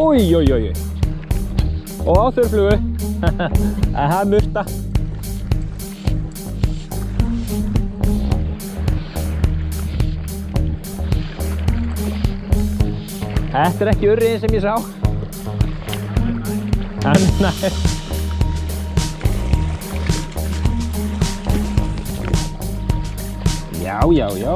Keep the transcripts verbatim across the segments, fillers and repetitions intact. Oi, oi, oi. Og á þurrflugu. Það er murta. Þetta er ekki urriðin sem ég sá. En nei. Já, já, já.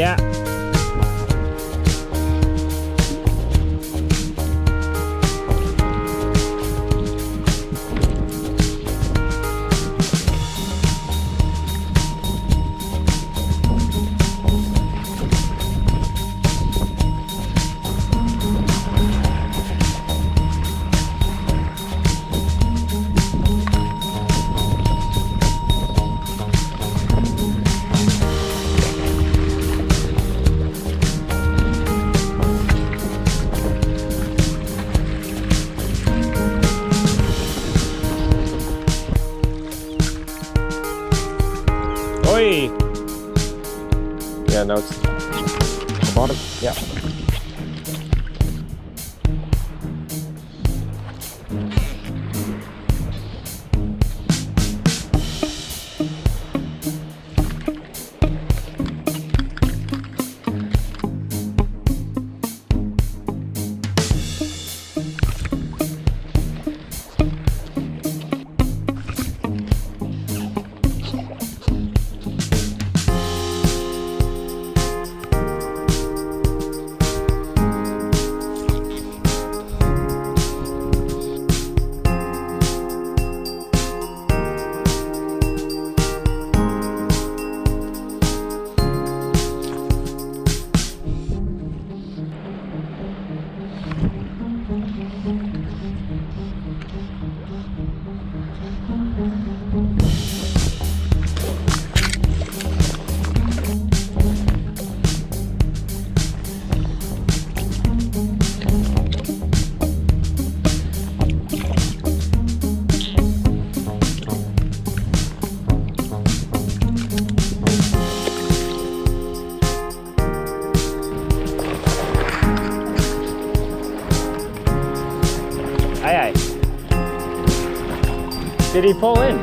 Yeah. Oi! Yeah, now it's the bottom. Yeah. Aye, aye. Did he pull in?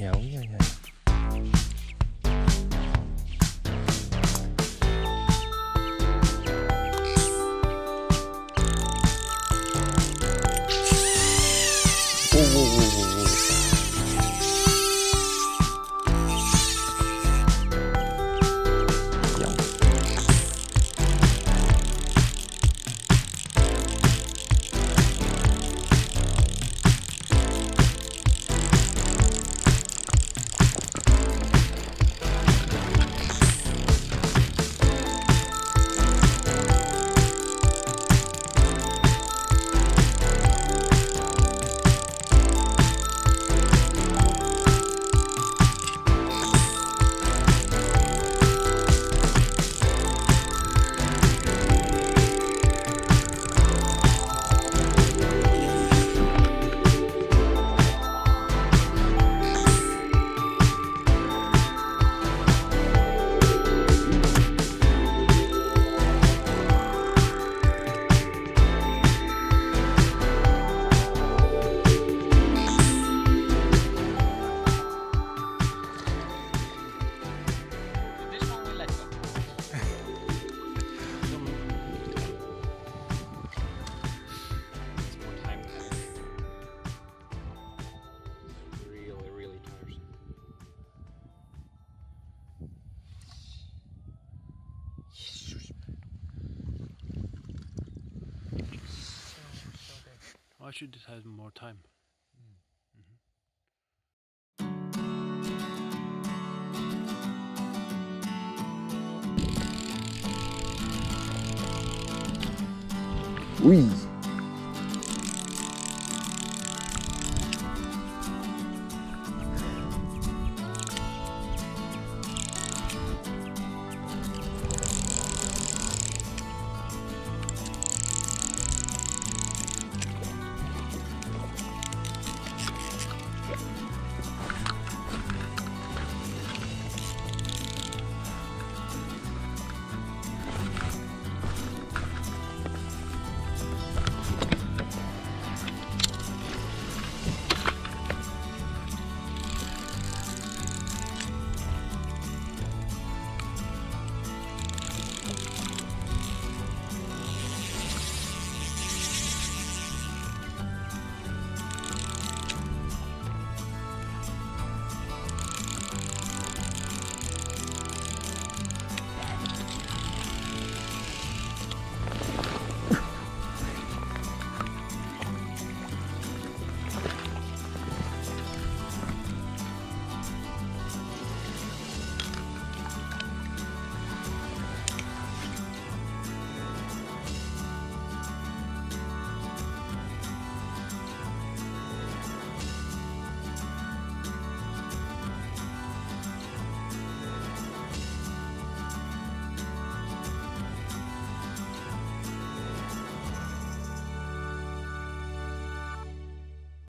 Yeah, yeah, yeah. I should just have more time. Mm. Mm-hmm. Whee!